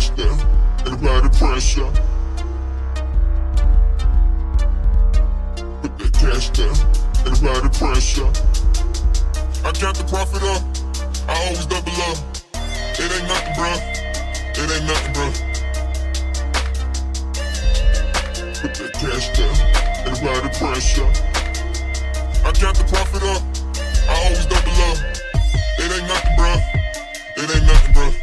smash them. Everybody pressure, but they catch them. Everybody pressure. I count the profit up, I always double up. It ain't nothing, bruh, it ain't nothing, bruh. But they catch them. Everybody pressure. I count the profit up, I always double up. It ain't nothing, bruh, it ain't nothing, bruh.